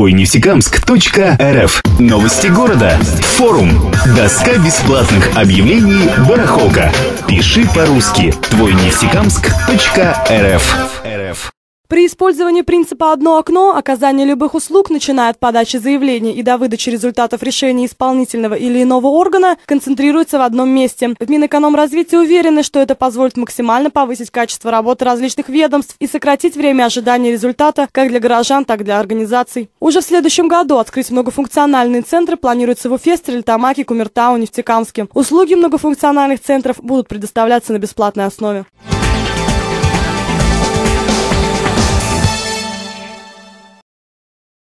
www.нефтекамск.рф. Новости города. Форум. Доска бесплатных объявлений «Барахолка». Пиши по-русски. твойнефтекамск.рф. При использовании принципа «одно окно» оказание любых услуг, начиная от подачи заявлений и до выдачи результатов решения исполнительного или иного органа, концентрируется в одном месте. В Минэкономразвитии уверены, что это позволит максимально повысить качество работы различных ведомств и сократить время ожидания результата как для горожан, так и для организаций. Уже в следующем году открыть многофункциональные центры планируется в Уфе, Стерлитамаке, Кумертау, Нефтекамске. Услуги многофункциональных центров будут предоставляться на бесплатной основе.